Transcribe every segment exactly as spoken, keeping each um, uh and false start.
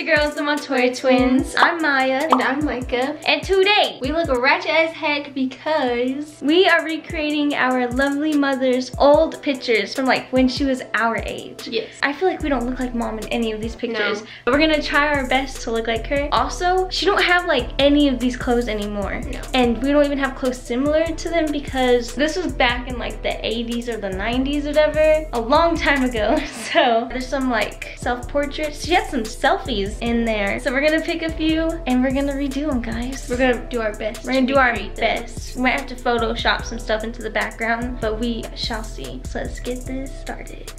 your girls, the Montoya twins. I'm Maya. And I'm Micah. And today, we look ratchet as heck because we are recreating our lovely mother's old pictures from like when she was our age. Yes. I feel like we don't look like mom in any of these pictures. No. But we're gonna try our best to look like her. Also, she don't have like any of these clothes anymore. No. And we don't even have clothes similar to them because this was back in like the eighties or the nineties or whatever. A long time ago. So, there's some like self-portraits. She had some selfies in there. So we're gonna pick a few and we're gonna redo them, guys. We're gonna do our best. We're gonna do our best. We might have to Photoshop some stuff into the background, but we shall see. So let's get this started.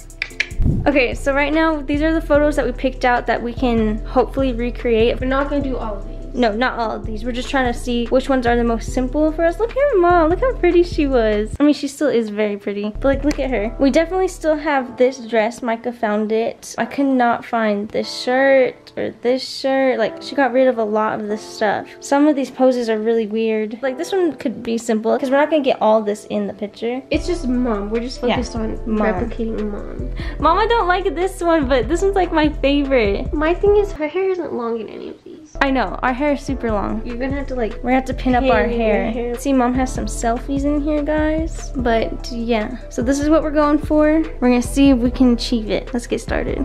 Okay, so right now, these are the photos that we picked out that we can hopefully recreate. We're not gonna do all of these. No, not all of these. We're just trying to see which ones are the most simple for us. Look at her mom. Look how pretty she was. I mean, she still is very pretty. But, like, look at her. We definitely still have this dress. Micah found it. I could not find this shirt or this shirt. Like, she got rid of a lot of this stuff. Some of these poses are really weird. Like, this one could be simple because we're not going to get all this in the picture. It's just mom. We're just focused yeah. on mom. replicating mom. Mom, I don't like this one, but this one's, like, my favorite. My thing is her hair isn't long in any of these. I know. Our hair Hair is super long. You're gonna have to like, we're gonna have to pin up our hair. hair. See, mom has some selfies in here, guys. But yeah, so this is what we're going for. We're gonna see if we can achieve it. Let's get started.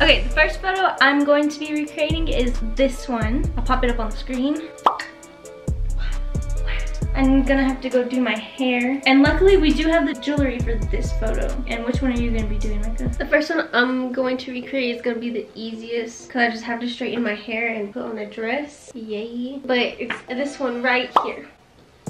Okay, the first photo I'm going to be recreating is this one. I'll pop it up on the screen. I'm gonna have to go do my hair. And luckily we do have the jewelry for this photo. And which one are you gonna be doing, Micah? The first one I'm going to recreate is gonna be the easiest because I just have to straighten my hair and put on a dress. Yay. But it's this one right here.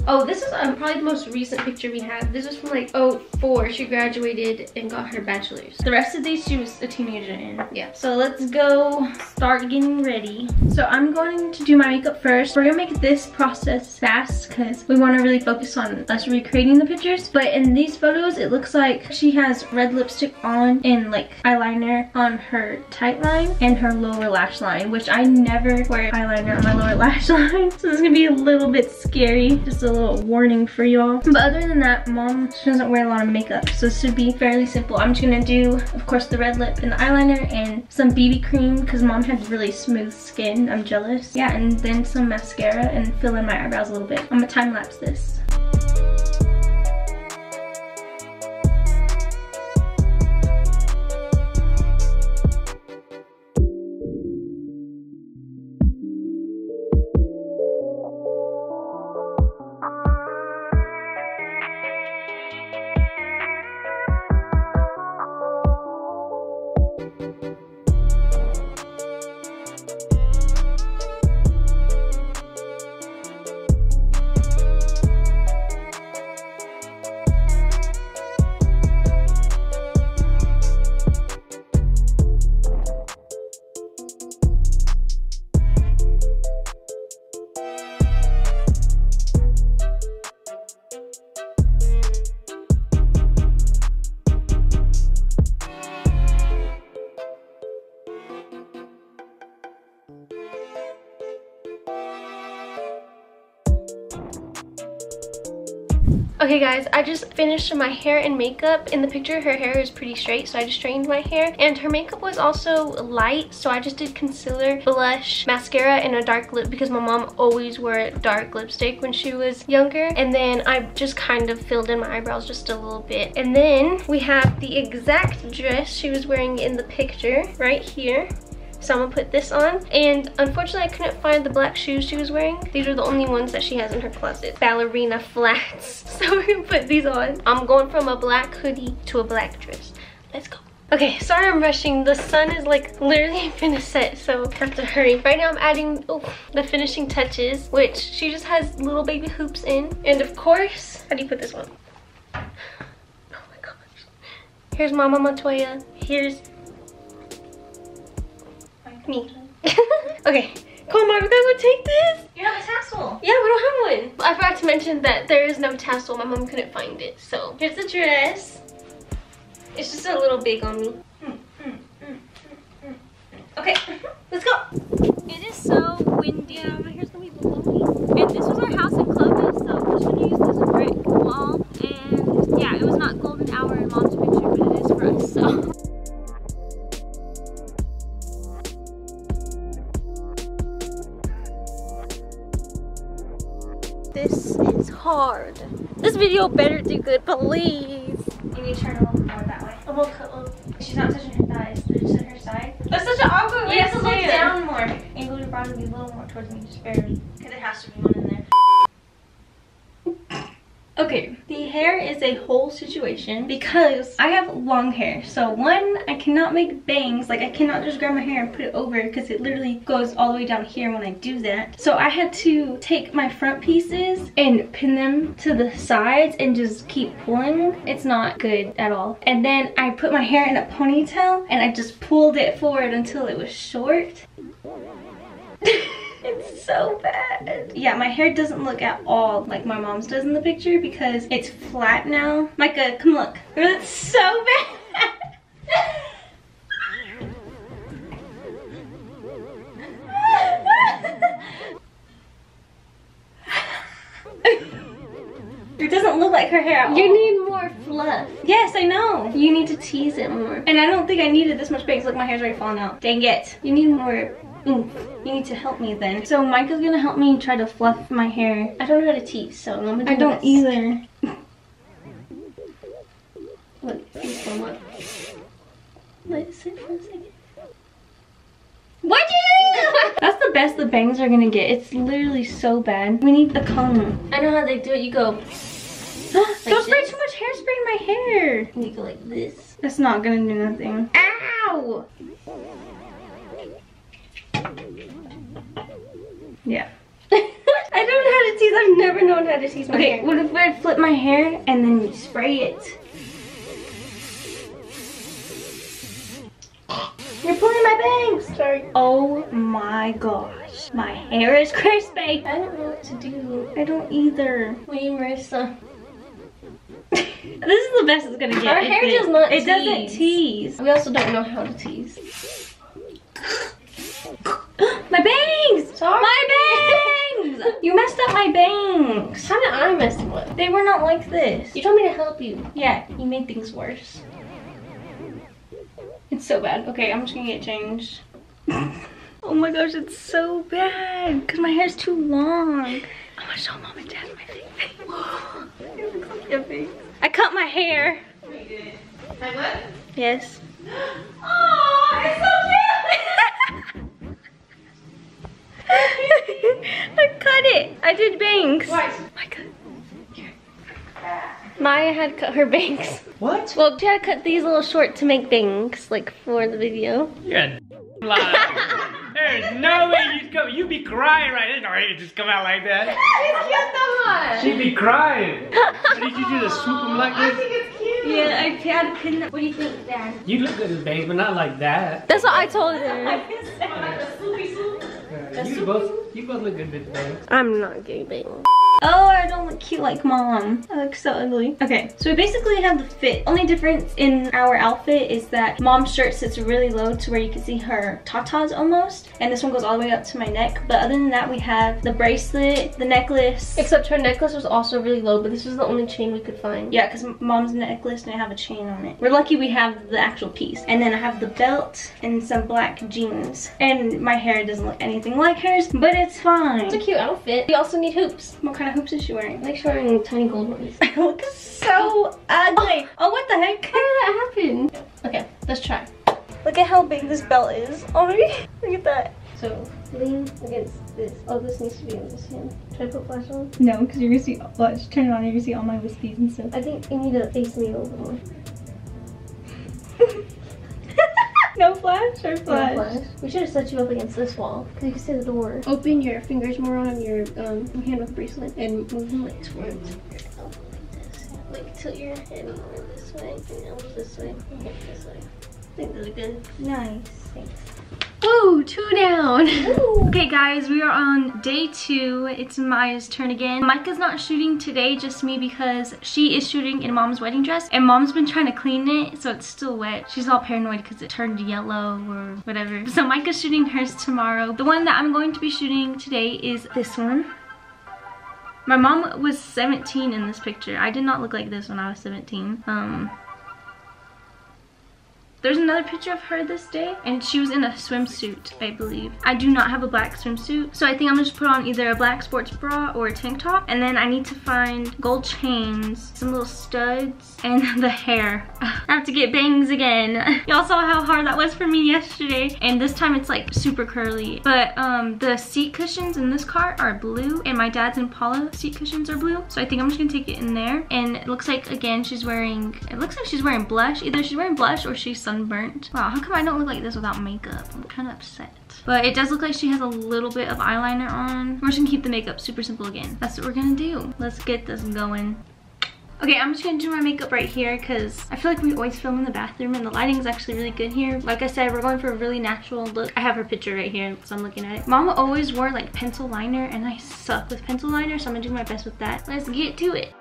Oh, this is um, probably the most recent picture we have. This was from like oh four. She graduated and got her bachelor's. The rest of these she was a teenager in. Yeah. So let's go start getting ready. So I'm going to do my makeup first. We're gonna make this process fast because we want to really focus on us recreating the pictures. But in these photos, it looks like she has red lipstick on and like eyeliner on her tight line and her lower lash line, which I never wear eyeliner on my lower lash line. So this is gonna be a little bit scary. Just a little warning for y'all. But other than that, mom, she doesn't wear a lot of makeup, so this should be fairly simple. I'm just gonna do, of course, the red lip and the eyeliner and some B B cream because mom has really smooth skin. I'm jealous. Yeah, and then some mascara and fill in my eyebrows a little bit. I'm gonna time lapse this. Okay guys, I just finished my hair and makeup. In the picture, her hair is pretty straight, so I just straightened my hair. And her makeup was also light, so I just did concealer, blush, mascara, and a dark lip because my mom always wore dark lipstick when she was younger. And then I just kind of filled in my eyebrows just a little bit. And then we have the exact dress she was wearing in the picture right here. So I'm gonna put this on. And unfortunately, I couldn't find the black shoes she was wearing. These are the only ones that she has in her closet. Ballerina flats. So we're gonna put these on. I'm going from a black hoodie to a black dress. Let's go. Okay, sorry I'm rushing. The sun is like literally finna set, so I have to hurry. Right now I'm adding oh, the finishing touches, which she just has little baby hoops in. And of course, how do you put this one? Oh my gosh. Here's Mama Montoya. Here's me. Okay, come on, Mom, we gotta go take this. You don't have a tassel. Yeah, we don't have one. I forgot to mention that there is no tassel. My mom couldn't find it, so here's the dress. It's just a little big on me. Mm, mm, mm, mm, mm. Okay, let's go. It is so windy. My hair's gonna be blowing. And this was our house in Clovis, so we're just gonna use this brick wall. And yeah, it was not golden hour in mom's picture, but it is for us, so. This is hard. This video better do good, please. You need to turn a little more that way. A little, a little. She's not touching her thighs, just her side. That's such an awkward way to have to look down more. Angle your body a little more towards me, just barely. Because it has to be one in there. Okay, the hair is a whole situation because I have long hair. So one, I cannot make bangs. Like I cannot just grab my hair and put it over because it literally goes all the way down here when I do that. So I had to take my front pieces and pin them to the sides and just keep pulling. It's not good at all. And then I put my hair in a ponytail and I just pulled it forward until it was short. It's so bad. Yeah, my hair doesn't look at all like my mom's does in the picture because it's flat now. Micah, come look. It's so bad. It doesn't look like her hair at all. You need more fluff. Yes, I know. You need to tease it more. And I don't think I needed this much bangs. Look, my hair's already falling out. Dang it. You need more. Ooh, you need to help me then. So Micah's gonna help me try to fluff my hair. I don't know how to tease, so I'm gonna do I don't this. Either. Look, so much. Let it sit for a second. What'd you do? That's the best the bangs are gonna get. It's literally so bad. We need the comb. I know how they do it. You go. Like don't spray this. Too much hairspray in my hair. You go like this. That's not gonna do nothing. Ow! Yeah. I don't know how to tease. I've never known how to tease my okay, hair. Okay, what if I flip my hair and then you spray it? You're pulling my bangs! Sorry. Oh my gosh. My hair is crispy. I don't know what to do. I don't either. Wait, Marissa. This is the best it's gonna get. Our hair it, does not it tease. It doesn't tease. We also don't know how to tease. My bangs! Sorry. My bangs! You messed up my bangs. How did I mess them up? They were not like this. You told me to help you. Yeah, you made things worse. It's so bad. Okay, I'm just gonna get changed. Oh my gosh, it's so bad. Because my hair's too long. I'm gonna show mom and dad my fake It looks like a face. I cut my hair. Oh, you did. My what? Yes. Oh, it's so cute! I cut it. I did bangs. What? Micah. Here. Maya had cut her bangs. What? Well, she had cut these a little short to make bangs, like for the video. Yeah. There's no way you'd go. You'd be crying right now. You'd just come out like that. It's cute so much. She'd be crying. Did you do the swoop them like this? I think it's cute. Yeah, I had to pin them. What do you think, Dad? You look good as bangs, but not like that. That's what I told her. I guess that. Like the swoopy swoop. You both, you both look good with bangs. I'm not getting bangs. Oh, I don't look cute like mom. I look so ugly. Okay, so we basically have the fit. Only difference in our outfit is that mom's shirt sits really low to where you can see her tatas almost. And this one goes all the way up to my neck. But other than that, we have the bracelet, the necklace. Except her necklace was also really low, but this was the only chain we could find. Yeah, because mom's necklace didn't have a chain on it. We're lucky we have the actual piece. And then I have the belt and some black jeans. And my hair doesn't look anything like hers, but it's fine. It's a cute outfit. We also need hoops. What kind What hoops is she wearing? Like she's wearing tiny gold ones. I look so ugly. Oh, what the heck? How did that happen? Okay, let's try. Look at how big this belt is. Oh, look at that. So lean against this. Oh, this needs to be on this hand. Should I put flash on? No, because you're gonna see. Watch, turn it on. You're gonna see all my wispies and stuff. I think you need to face me a little more. No flash or flash? No flash. We should have set you up against this wall because you can see the door. Open your fingers more on your um, hand with the bracelet and move the legs forward. Your elbow like this. Like tilt your head more this way, your elbow this way, your hip this way. I think those are good. Nice. Thanks. Ooh, two down. Ooh. Okay guys, we are on day two. It's Maya's turn again. Micah's not shooting today, just me, because she is shooting in mom's wedding dress and mom's been trying to clean it, so it's still wet. She's all paranoid because it turned yellow or whatever. So Micah's shooting hers tomorrow. The one that I'm going to be shooting today is this one. My mom was seventeen in this picture. I did not look like this when I was seventeen. Um... There's another picture of her this day, and she was in a swimsuit, I believe. I do not have a black swimsuit, so I think I'm gonna just put on either a black sports bra or a tank top, and then I need to find gold chains, some little studs, and the hair. I have to get bangs again. Y'all saw how hard that was for me yesterday, and this time it's like super curly. But um, the seat cushions in this car are blue, and my dad's Impala seat cushions are blue, so I think I'm just gonna take it in there. And it looks like, again, she's wearing, it looks like she's wearing blush. Either she's wearing blush or she's sunburnt. Wow, how come I don't look like this without makeup? I'm kind of upset. But it does look like she has a little bit of eyeliner on. We're just gonna keep the makeup super simple again. That's what we're gonna do. Let's get this going. Okay, I'm just gonna do my makeup right here because I feel like we always film in the bathroom and the lighting is actually really good here. Like I said, we're going for a really natural look. I have her picture right here because I'm looking at it. Mama always wore like pencil liner and I suck with pencil liner, so I'm gonna do my best with that. Let's get to it.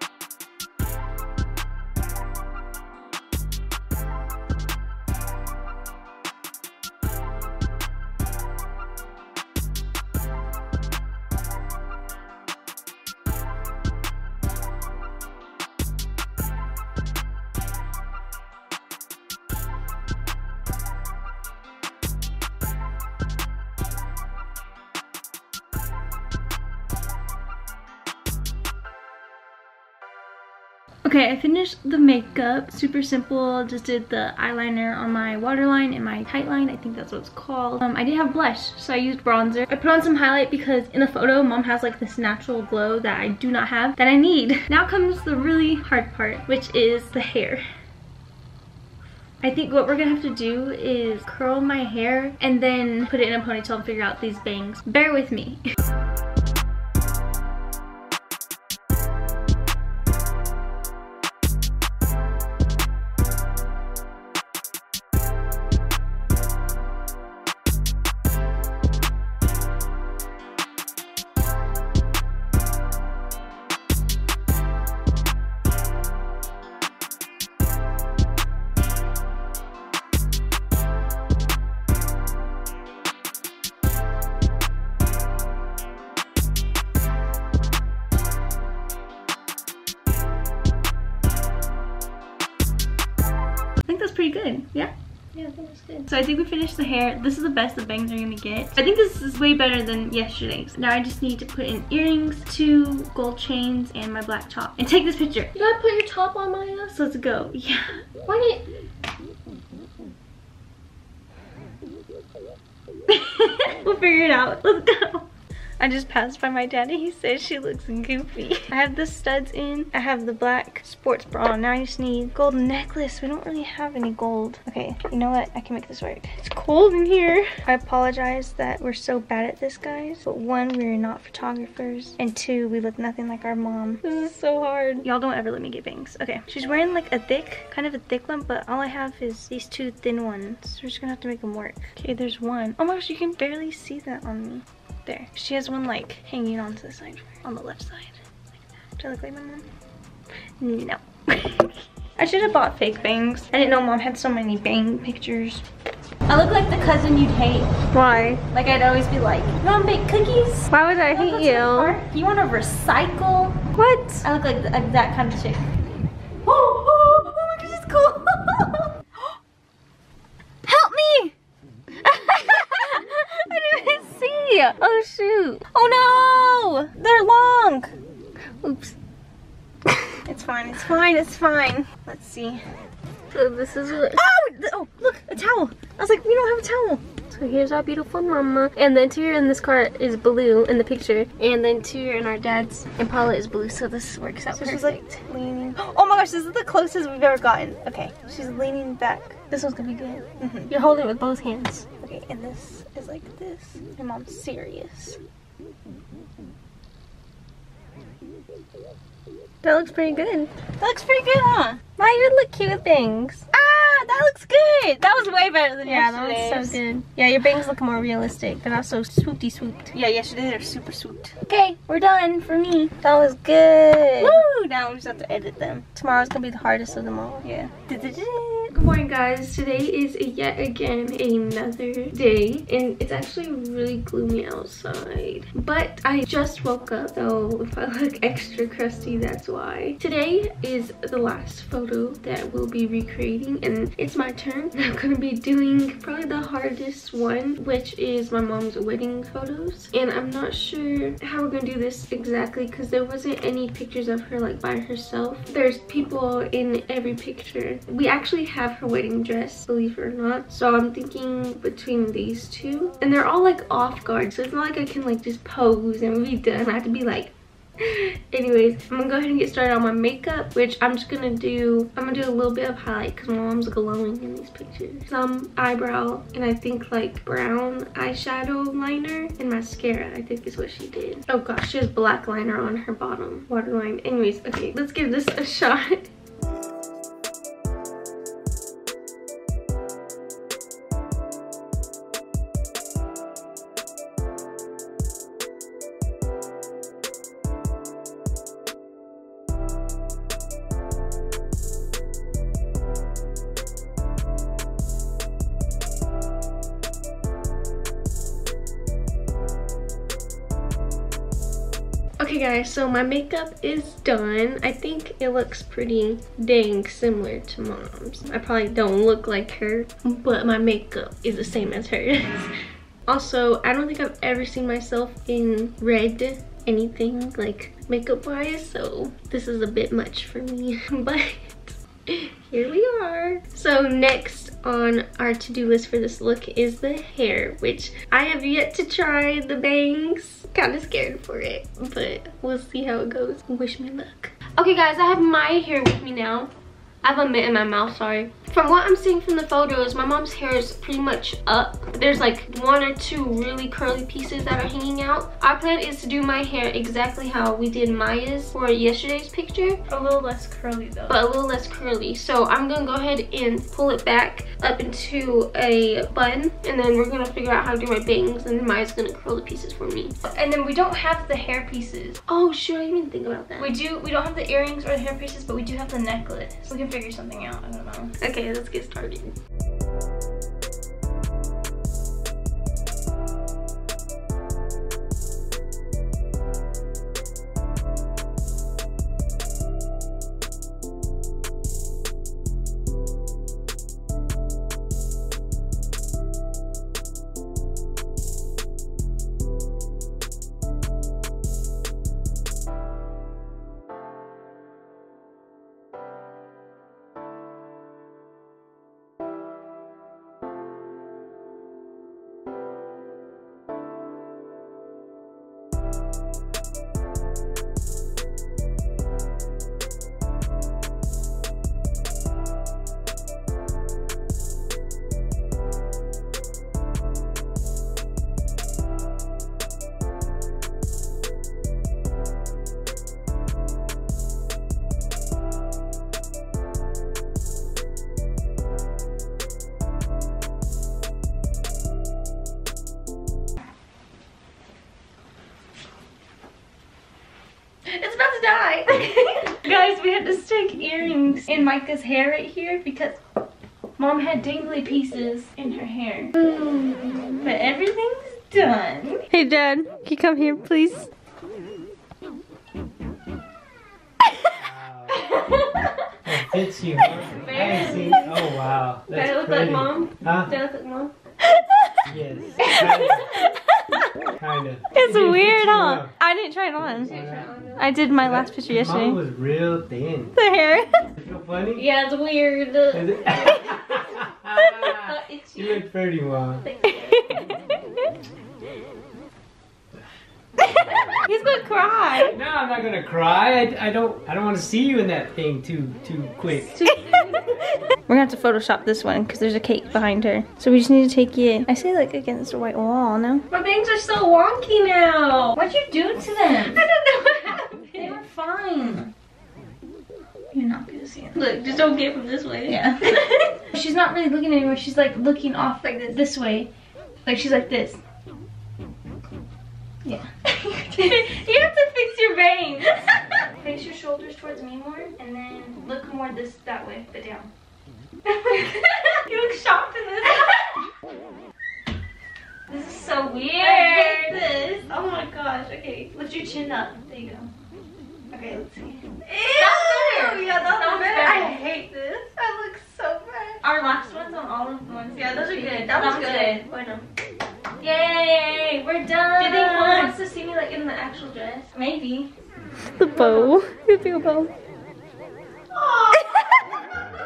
Okay, I finished the makeup, super simple, just did the eyeliner on my waterline and my tightline, I think that's what it's called. Um, I did have blush, so I used bronzer. I put on some highlight because in the photo, Mom has like this natural glow that I do not have, that I need. Now comes the really hard part, which is the hair. I think what we're gonna have to do is curl my hair and then put it in a ponytail and figure out these bangs. Bear with me. Pretty good, yeah? Yeah, I think that's good. So I think we finished the hair. This is the best the bangs are gonna get. I think this is way better than yesterday's. Now I just need to put in earrings, two gold chains, and my black top. And take this picture. You gotta put your top on, Maya? So let's go. Yeah. Why did... We'll figure it out. Let's go. I just passed by my daddy. He says she looks goofy. I have the studs in. I have the black sports bra on. Now I just need gold necklace. We don't really have any gold. Okay, you know what? I can make this work. It's cold in here. I apologize that we're so bad at this, guys. But one, we're not photographers. And two, we look nothing like our mom. This is so hard. Y'all don't ever let me get bangs. Okay, she's wearing like a thick, kind of a thick one, but all I have is these two thin ones. So we're just gonna have to make them work. Okay, there's one. Oh my gosh, you can barely see that on me. There. She has one like hanging onto the side, on the left side. Like that. Do I look like my mom? No. I should have bought fake bangs. I didn't know Mom had so many bang pictures. I look like the cousin you'd hate. Why? Like I'd always be like, you wanna bake cookies? Why would I you hate you? You wanna recycle? What? I look like the, uh, that kind of chick. Oh, oh, oh my gosh, it's cool. Help me! I didn't see. Oh shoot. Oh no! They're long! Oops. It's fine, it's fine, it's fine. Let's see. So this is what... Oh! Oh, look! A towel! I was like, we don't have a towel! So here's our beautiful mama. And the interior in this car is blue in the picture. And the interior in our dad's Impala is blue, so this works out so perfect. She's like leaning... Oh my gosh, this is the closest we've ever gotten. Okay, she's leaning back. This one's gonna be good. Mm-hmm. You're holding it with both hands. Okay, and this is like this. And Mom's serious. That looks pretty good. That looks pretty good, huh? Maya, you would look cute with bangs. Ah, that looks good. That was way better than yeah, yesterday's. Yeah, that was so good. Yeah, your bangs look more realistic. They're not so swoopty swooped. Yeah, yesterday they're super swooped. Okay, we're done for me. That was good. Woo! Now we just have to edit them. Tomorrow's gonna be the hardest of them all. Yeah. Good morning, guys. Today is yet again another day, and it's actually really gloomy outside, but I just woke up, so if I look extra crusty, that's why. Today is the last photo that we'll be recreating, and it's my turn. I'm gonna be doing probably the hardest one, which is my mom's wedding photos, and I'm not sure how we're gonna do this exactly because there wasn't any pictures of her like by herself. There's people in every picture. We actually have her wedding dress, believe it or not, so I'm thinking between these two, and they're all like off guard, so it's not like I can like just pose and be done. I have to be like anyways, I'm gonna go ahead and get started on my makeup, which I'm just gonna do I'm gonna do a little bit of highlight because my mom's glowing in these pictures. Some eyebrow, and I think like brown eyeshadow liner and mascara, I think is what she did. Oh gosh, she has black liner on her bottom waterline. Anyways, okay, let's give this a shot. Okay guys, so my makeup is done. I think it looks pretty dang similar to mom's. I probably don't look like her, but my makeup is the same as hers. Also, I don't think I've ever seen myself in red anything, like makeup wise, so this is a bit much for me, but here we are. So next on our to-do list for this look is the hair, which I have yet to try the bangs. Kind of scared for it, but we'll see how it goes. Wish me luck. Okay guys, I have my hair with me now. I have a mitt in my mouth, sorry. From what I'm seeing from the photos, my mom's hair is pretty much up. There's like one or two really curly pieces that are hanging out. Our plan is to do my hair exactly how we did Maya's for yesterday's picture. A little less curly though. But a little less curly. So I'm gonna go ahead and pull it back up into a bun, and then we're gonna figure out how to do my bangs, and then Maya's gonna curl the pieces for me. And then we don't have the hair pieces. Oh shoot, I didn't even think about that. We do, we don't have the earrings or the hair pieces, but we do have the necklace. We can figure something out, I don't know. Okay, let's get started. Guys, we had to stick earrings in Micah's hair right here because mom had dangly pieces in her hair. Mm. But everything's done. Hey Dad, can you come here please? Wow. That fits you. I see. Oh wow. Did I look like mom? Huh? Did I look like mom? Yes. Kind of. It's weird, huh? I didn't try it on. Yeah. I did my that, last picture yesterday. Mom was real thin. The hair. It's so funny. Yeah, it's weird. Is it? uh, it's you look pretty, Mom. He's gonna cry. No, I'm not gonna cry. I, I don't. I don't want to see you in that thing too too quick. We're gonna have to Photoshop this one because there's a cake behind her. So we just need to take it. I say like against the white wall. No. My bangs are so wonky now. What'd you do to them? I don't know what happened. They were fine. You're not gonna see them. Look, just don't get from this way. Yeah. She's not really looking anywhere. She's like looking off like this, this way. Like she's like this. Yeah. You have to fix your bangs. Face your shoulders towards me more, and then look more this that way, but down. You look shocked in this. This is so weird. I hate this. Oh my gosh. Okay, lift your chin up. There you go. Okay, let's see. Ew! That's better. Yeah, that's that better. better. I hate this. I look so bad. Our last ones on all of the ones. Yeah, those are good. That was good. Bueno. Yay! We're done. Do you think one wants to see me like in the actual dress? Maybe. The bow. You think a bow?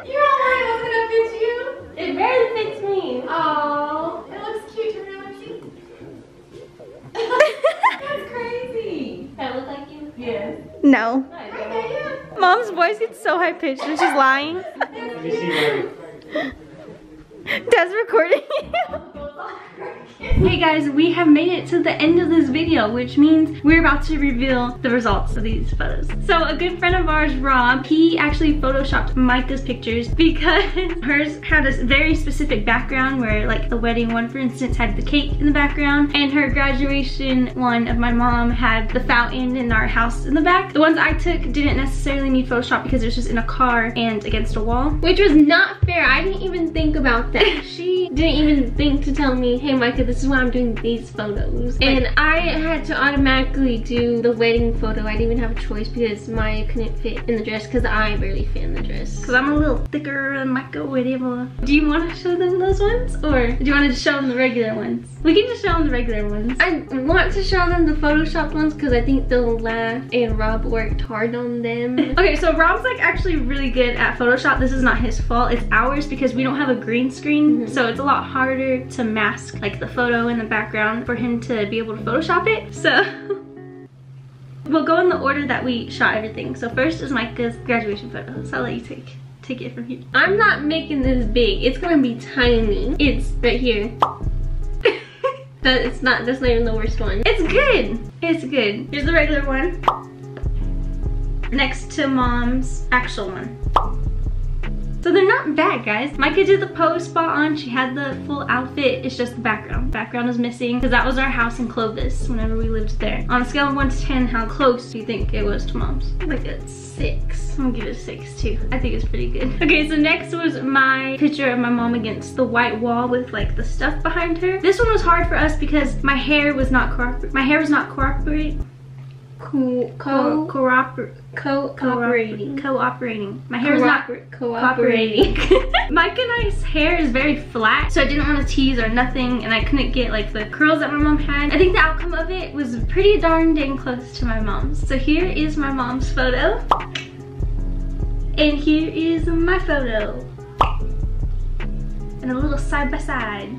You're all right, it wasn't gonna fit you. It barely fits me. Oh, it looks cute. Do you really want to see? That's crazy. Does that look like you? Yes. No. no Mom's voice gets so high pitched when she's lying. Let me see. That's recording. Hey guys, we have made it to the end of this video, which means we're about to reveal the results of these photos. So a good friend of ours, Rob, he actually photoshopped Micah's pictures because hers had a very specific background where like the wedding one, for instance, had the cake in the background, and her graduation one of my mom had the fountain in our house in the back. The ones I took didn't necessarily need Photoshop because it was just in a car and against a wall, which was not fair. I didn't even think about that. She didn't even think to tell me, hey Micah, this is why I'm doing these photos. And I had to automatically do the wedding photo. I didn't even have a choice because Maya couldn't fit in the dress because I barely fit in the dress. Because I'm a little thicker than Micah, whatever. Do you want to show them those ones? Or do you want to show them the regular ones? We can just show them the regular ones. I want to show them the Photoshop ones because I think they'll laugh, and Rob worked hard on them. Okay, so Rob's like actually really good at Photoshop. This is not his fault. It's ours because we don't have a green screen. Mm-hmm. So it's a lot harder to mask like the photo in the background for him to be able to Photoshop it. So we'll go in the order that we shot everything. So first is Micah's graduation photo. So I'll let you take take it from here. I'm not making this big. It's gonna be tiny. It's right here. That it's not. That's not even the worst one. It's good. It's good. Here's the regular one. Next to Mom's actual one. So they're not bad, guys. Micah did the pose spot on. She had the full outfit. It's just the background. Background is missing because that was our house in Clovis whenever we lived there. On a scale of one to ten, how close do you think it was to Mom's? Like a six. I'm gonna give it a six too. I think it's pretty good. Okay, so next was my picture of my mom against the white wall with like the stuff behind her. This one was hard for us because my hair was not cooperate. My hair was not cooperate. Co co cooper co cooperating cooperating my hair is not cooperating. Mike and I's hair is very flat, so I didn't want to tease or nothing, and I couldn't get like the curls that my mom had. I think the outcome of it was pretty darn dang close to my mom's. So here is my mom's photo, and here is my photo, and a little side by side.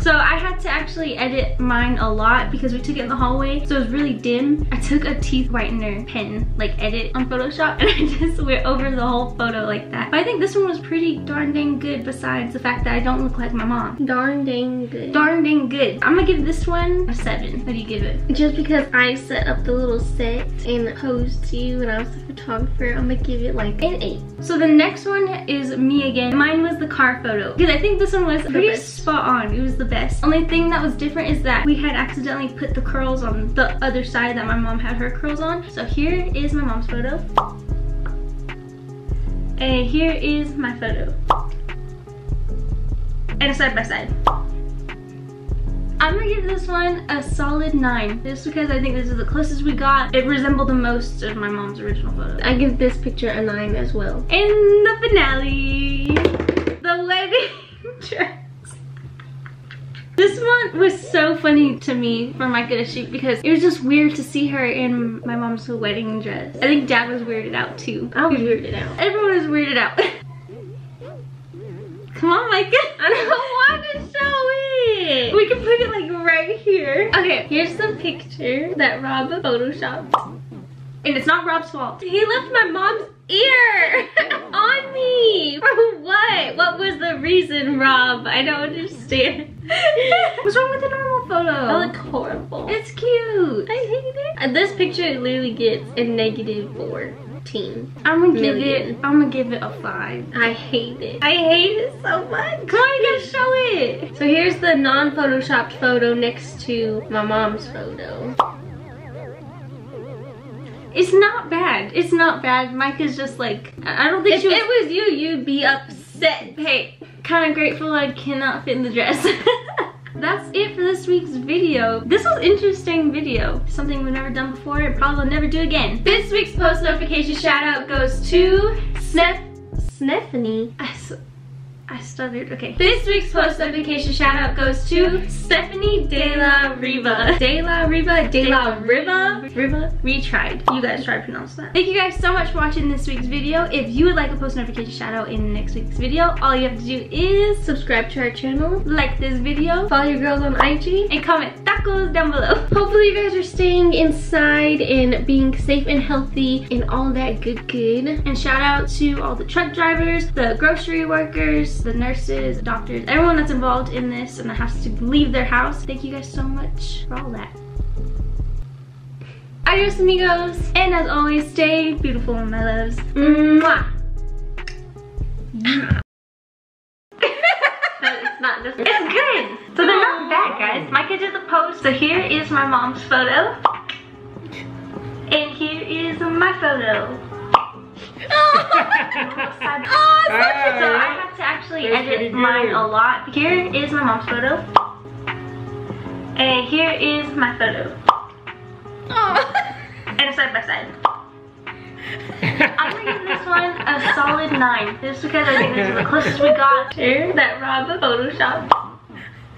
So I had to actually edit mine a lot because we took it in the hallway, so it was really dim. I took a teeth whitener pen, like edit on Photoshop, and I just went over the whole photo like that. But I think this one was pretty darn dang good besides the fact that I don't look like my mom. Darn dang good. Darn dang good. I'm gonna give this one a seven. What do you give it? Just because I set up the little set and posed to you when I was the photographer, I'm gonna give it like an eight. So the next one is me again. Mine was the car photo because I think this one was pretty spot on. It was the best. Only thing that was different is that we had accidentally put the curls on the other side that my mom had her curls on. So here is my mom's photo, and here is my photo, and a side by side. I'm gonna give this one a solid nine, just because I think this is the closest we got. It resembled the most of my mom's original photo. I give this picture a nine as well. In the finale, the wedding dress. This one was so funny to me for Micah to shoot because it was just weird to see her in my mom's wedding dress. I think Dad was weirded out too. I was weirded out. Everyone was weirded out. Come on, Micah. I don't want to show it. We can put it like right here. Okay, here's the picture that Rob photoshopped. And it's not Rob's fault. He left my mom's ear on me. For what? What was the reason, Rob? I don't understand. What's wrong with the normal photo? I look horrible. It's cute. I hate it. This picture literally gets a negative four. I'm gonna give it. I'm gonna give it a five. I hate it. I hate it so much. Come on, you gotta show it. So here's the non-photoshopped photo next to my mom's photo. It's not bad. It's not bad. Mike is just like, I don't think if she was, it was you, you'd be upset. Hey, kind of grateful I cannot fit in the dress. That's it for this week's video. This was an interesting video. Something we've never done before and probably will never do again. This week's post notification shout out goes to Snef Stephanie. I, I stuttered, okay. This week's post notification shout out goes to Stephanie De La Riva. De La Riva, De La Riva, Riva, retried. You guys try to pronounce that. Thank you guys so much for watching this week's video. If you would like a post notification shout out in next week's video, all you have to do is subscribe to our channel, like this video, follow your girls on I G, and comment tacos down below. Hopefully you guys are staying inside and being safe and healthy and all that good good. And shout out to all the truck drivers, the grocery workers, the nurses, doctors, everyone that's involved in this and that has to leave their house. Thank you guys so much for all that. Adios amigos, and as always, stay beautiful, my loves. Mwah! It's not just, it's good! So they're not bad, guys. Micah did the post. So here is my mom's photo. And here is my photo. Oh, so I have to actually edit mine a lot. Here is my mom's photo, and here is my photo, and a side by side. I'm gonna give this one a solid nine, just because I think this is the closest we got to that Rob Photoshop.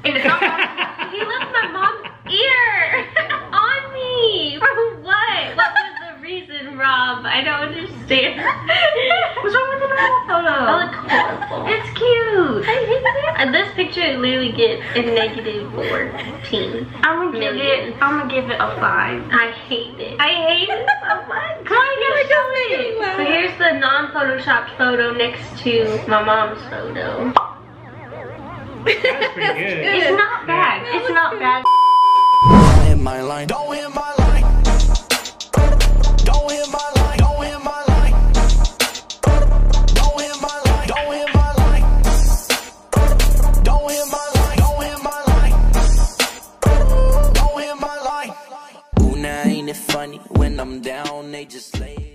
And it's not Rob. He left my mom's ear on me. For what? What was the reason, Rob? I don't understand. What's wrong with the normal photo? I look horrible. It's cute. I hate it. And this picture literally gets a negative fourteen. I'm gonna give it. I'm gonna give it a five. I hate it. I hate it so much. Come on, you do it. So here's the non-photoshopped photo next to my mom's photo. That's pretty good. It's not bad. It's not bad. Don't hit my line. Don't hit my line. Don't hit my line. Funny when I'm down, they just lay